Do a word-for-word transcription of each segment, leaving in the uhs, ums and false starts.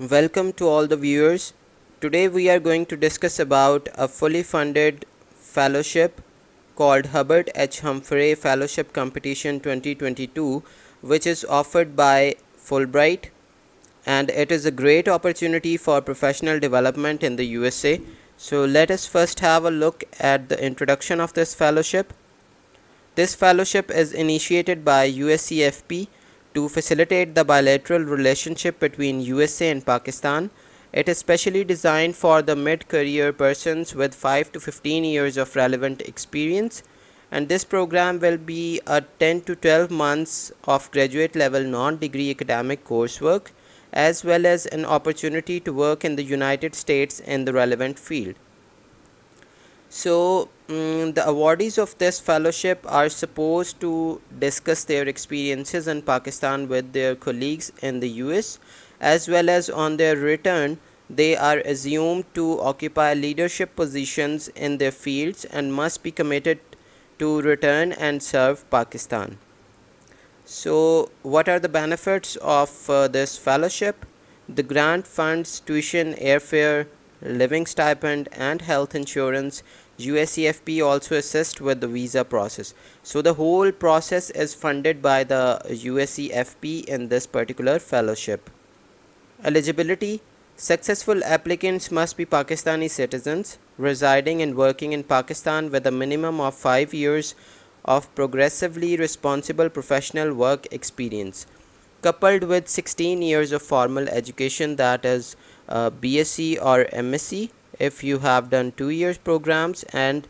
Welcome to all the viewers. Today we are going to discuss about a fully funded fellowship called Hubert H. Humphrey Fellowship Competition twenty twenty-two, which is offered by Fulbright, and it is a great opportunity for professional development in the U S A. So let us first have a look at the introduction of this fellowship. This fellowship is initiated by U S E F P to facilitate the bilateral relationship between U S A and Pakistan. It is specially designed for the mid-career persons with five to fifteen years of relevant experience, and this program will be a ten to twelve months of graduate level non-degree academic coursework, as well as an opportunity to work in the United States in the relevant field. So um, the awardees of this fellowship are supposed to discuss their experiences in Pakistan with their colleagues in the U S, as well as on their return they are assumed to occupy leadership positions in their fields and must be committed to return and serve Pakistan. So what are the benefits of uh, this fellowship? The grant funds tuition, airfare, living stipend and health insurance. U S E F P also assists with the visa process. So the whole process is funded by the U S E F P in this particular fellowship. Eligibility: successful applicants must be Pakistani citizens residing and working in Pakistan with a minimum of five years of progressively responsible professional work experience, coupled with sixteen years of formal education, that is Uh, B S c or M sc if you have done two years programs, and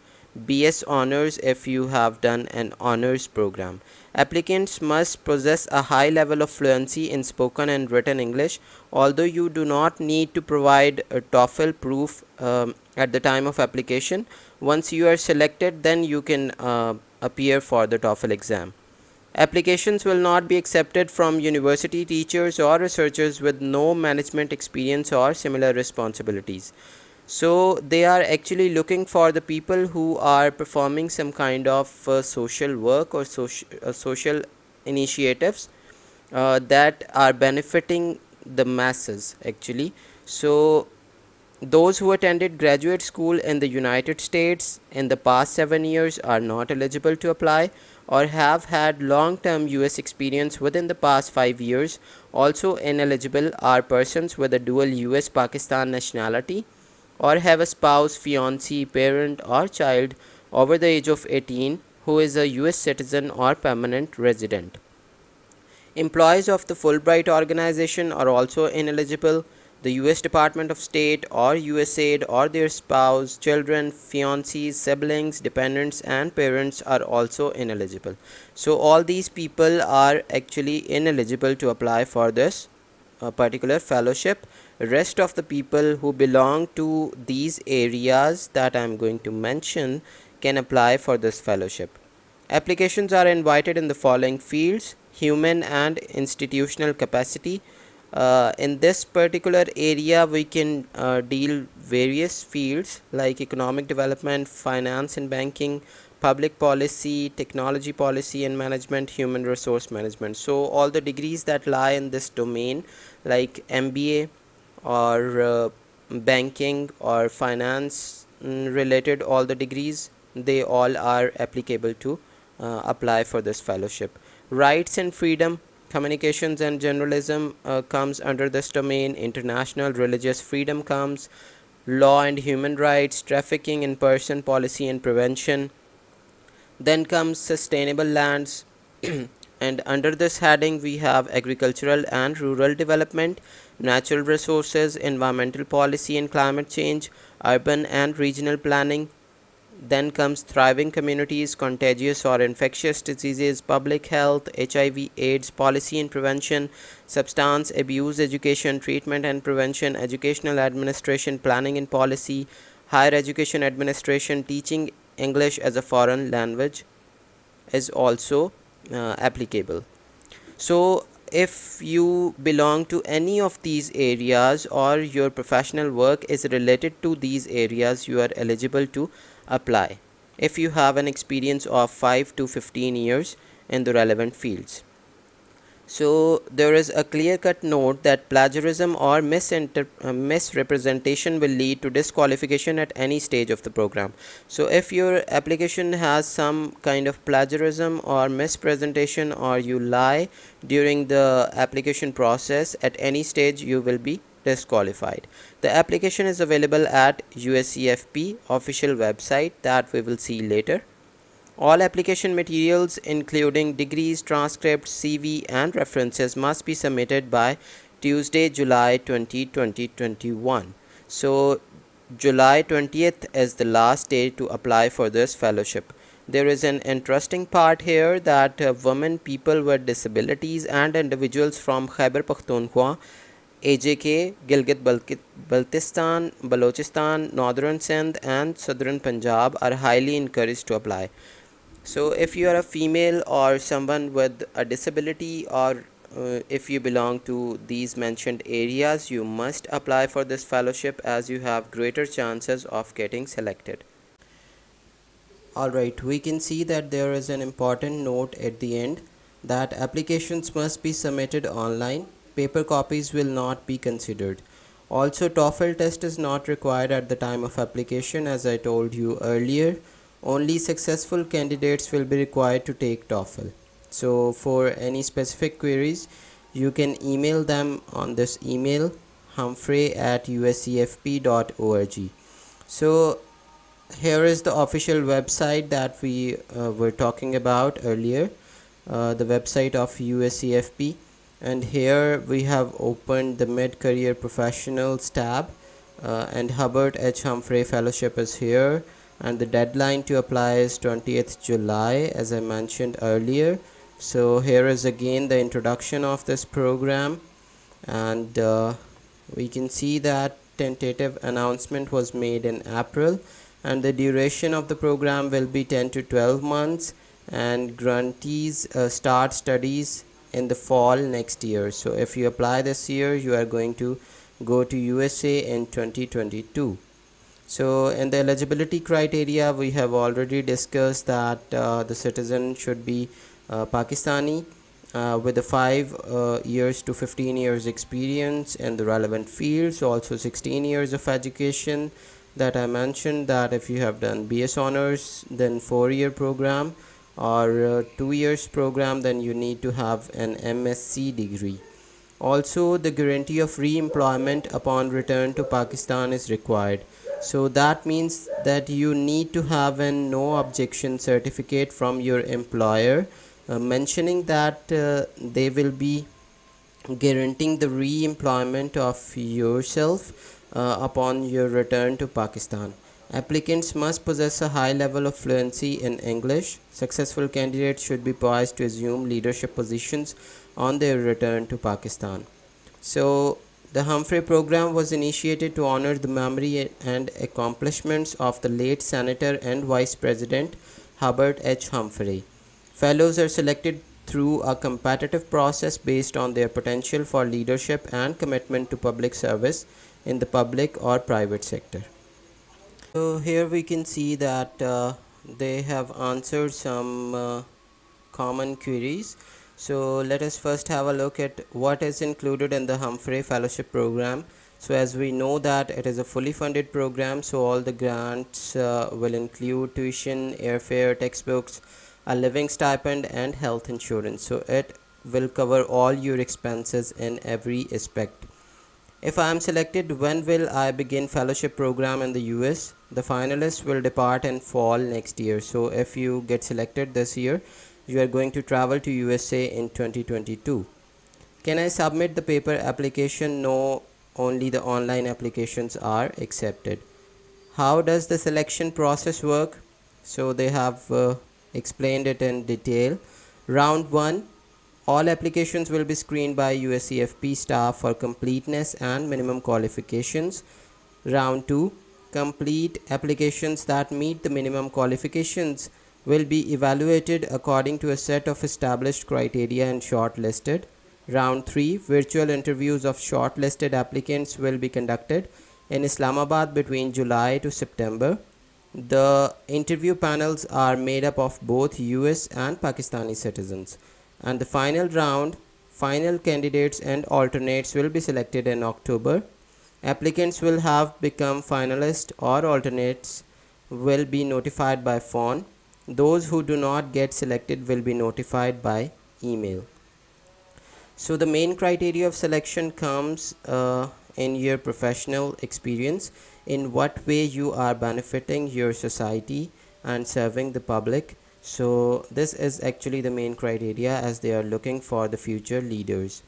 B S honors if you have done an honors program. Applicants must possess a high level of fluency in spoken and written English, although you do not need to provide a TOEFL proof um, at the time of application. Once you are selected, then you can uh, appear for the TOEFL exam. Applications will not be accepted from university teachers or researchers with no management experience or similar responsibilities. So they are actually looking for the people who are performing some kind of uh, social work or social, uh, social initiatives uh, that are benefiting the masses actually. So those who attended graduate school in the United States in the past seven years are not eligible to apply, or have had long-term U S experience within the past five years. Also ineligible are persons with a dual U S Pakistan nationality, or have a spouse, fiancé, parent or child over the age of eighteen who is a U S citizen or permanent resident. Employees of the Fulbright organization are also ineligible. The U S Department of State or U S aid or their spouse, children, fiancés, siblings, dependents and parents are also ineligible. So all these people are actually ineligible to apply for this uh, particular fellowship. Rest of the people who belong to these areas that I am going to mention can apply for this fellowship. Applications are invited in the following fields: human and institutional capacity. Uh, in this particular area we can uh, deal various fields like economic development, finance and banking, public policy, technology policy and management, human resource management. So all the degrees that lie in this domain like M B A or uh, banking or finance related, all the degrees, they all are applicable to uh, apply for this fellowship. Rights and freedom. Communications and journalism uh, comes under this domain. International religious freedom comes. Law and human rights, trafficking in person policy and prevention. Then comes sustainable lands and under this heading we have agricultural and rural development, natural resources, environmental policy and climate change, urban and regional planning. Then comes thriving communities, contagious or infectious diseases, public health, H I V AIDS, policy and prevention, substance abuse education, treatment and prevention, educational administration, planning and policy, higher education administration, teaching English as a foreign language is also uh, applicable. So if you belong to any of these areas or your professional work is related to these areas, you are eligible to apply if you have an experience of five to fifteen years in the relevant fields. So there is a clear-cut note that plagiarism or misinter uh, misrepresentation will lead to disqualification at any stage of the program. So if your application has some kind of plagiarism or mispresentation, or you lie during the application process at any stage, you will be disqualified. The application is available at U S E F P official website that we will see later. All application materials including degrees, transcripts, C V and references must be submitted by Tuesday, July twentieth, twenty twenty-one. So July twentieth is the last day to apply for this fellowship. There is an interesting part here that uh, women, people with disabilities and individuals from Khyber Pakhtunkhwa, A J K, Gilgit-Baltistan, Balochistan, Northern Sindh and Southern Punjab are highly encouraged to apply. So if you are a female or someone with a disability, or uh, if you belong to these mentioned areas, you must apply for this fellowship as you have greater chances of getting selected. Alright, we can see that there is an important note at the end that applications must be submitted online. Paper copies will not be considered. Also, TOEFL test is not required at the time of application, as I told you earlier. Only successful candidates will be required to take TOEFL. So for any specific queries, you can email them on this email, humphrey at U S E F P dot org. So here is the official website that we uh, were talking about earlier, uh, the website of U S E F P, and here we have opened the mid-career professionals tab, uh, and Hubert H. Humphrey Fellowship is here. And the deadline to apply is twentieth July, as I mentioned earlier. So here is again the introduction of this program, and uh, we can see that tentative announcement was made in April, and the duration of the program will be ten to twelve months, and grantees uh, start studies in the fall next year. So if you apply this year, you are going to go to U S A in twenty twenty-two. So in the eligibility criteria, we have already discussed that uh, the citizen should be uh, Pakistani uh, with the five uh, years to fifteen years experience in the relevant fields, also sixteen years of education that I mentioned, that if you have done B S honors, then four year program, or uh, two years program, then you need to have an M Sc degree. Also, the guarantee of re-employment upon return to Pakistan is required. So that means that you need to have a no objection certificate from your employer uh, mentioning that uh, they will be guaranteeing the re-employment of yourself uh, upon your return to Pakistan. Applicants must possess a high level of fluency in English. Successful candidates should be poised to assume leadership positions on their return to Pakistan. So the Humphrey program was initiated to honor the memory and accomplishments of the late Senator and Vice President Hubert H. Humphrey. Fellows are selected through a competitive process based on their potential for leadership and commitment to public service in the public or private sector. So here we can see that uh, they have answered some uh, common queries. So let us first have a look at what is included in the Humphrey Fellowship Program. So as we know that it is a fully funded program, so all the grants uh, will include tuition, airfare, textbooks, a living stipend and health insurance. So it will cover all your expenses in every aspect. If I am selected, when will I begin fellowship program in the U S? The finalists will depart in fall next year. So if you get selected this year, you are going to travel to U S A in twenty twenty-two. Can I submit the paper application? No, only the online applications are accepted. How does the selection process work? So they have uh, explained it in detail. Round one. All applications will be screened by U S E F P staff for completeness and minimum qualifications. Round two. Complete applications that meet the minimum qualifications will be evaluated according to a set of established criteria and shortlisted. Round three. Virtual interviews of shortlisted applicants will be conducted in Islamabad between July to September. The interview panels are made up of both U S and Pakistani citizens. And the final round, Final candidates and alternates will be selected in October. Applicants will have become finalists or alternates will be notified by phone. Those who do not get selected will be notified by email. So the main criteria of selection comes uh, in your professional experience, in what way you are benefiting your society and serving the public. So this is actually the main criteria, as they are looking for the future leaders.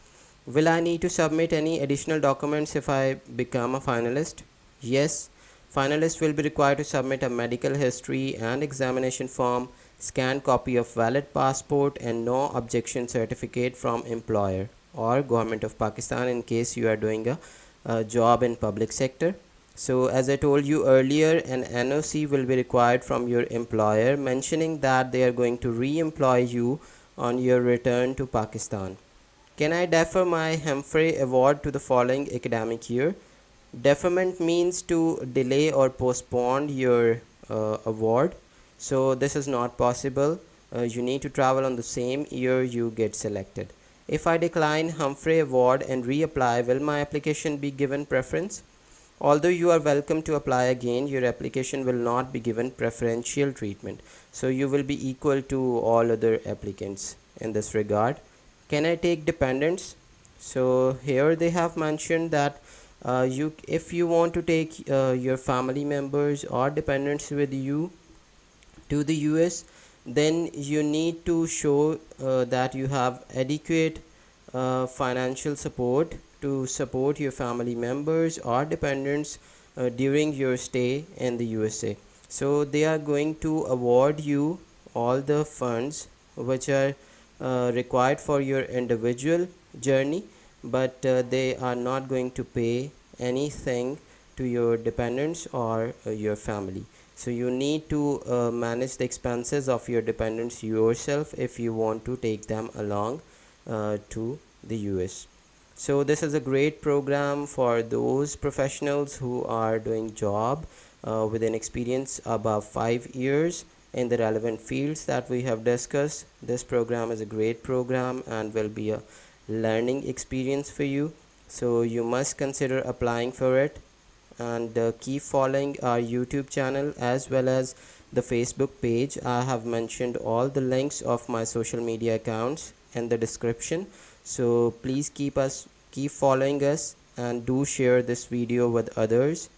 Will I need to submit any additional documents if I become a finalist? Yes. Finalists will be required to submit a medical history and examination form, scanned copy of valid passport, and no objection certificate from employer or government of Pakistan in case you are doing a, a job in public sector. So as I told you earlier, an N O C will be required from your employer mentioning that they are going to re-employ you on your return to Pakistan. Can I defer my Humphrey Award to the following academic year? Deferment means to delay or postpone your uh, award. So this is not possible. Uh, you need to travel on the same year you get selected. If I decline Humphrey Award and reapply, will my application be given preference? Although you are welcome to apply again, your application will not be given preferential treatment. So you will be equal to all other applicants in this regard. Can I take dependents? So here they have mentioned that Uh, you, if you want to take uh, your family members or dependents with you to the U S, then you need to show uh, that you have adequate uh, financial support to support your family members or dependents uh, during your stay in the U S A. So they are going to award you all the funds which are uh, required for your individual journey, but uh, they are not going to pay anything to your dependents or uh, your family. So you need to uh, manage the expenses of your dependents yourself if you want to take them along uh, to the U S. So this is a great program for those professionals who are doing job uh, with an experience above five years in the relevant fields that we have discussed. This program is a great program and will be a learning experience for you, so you must consider applying for it, and uh, keep following our YouTube channel as well as the Facebook page. I have mentioned all the links of my social media accounts in the description, so please keep us keep following us and do share this video with others.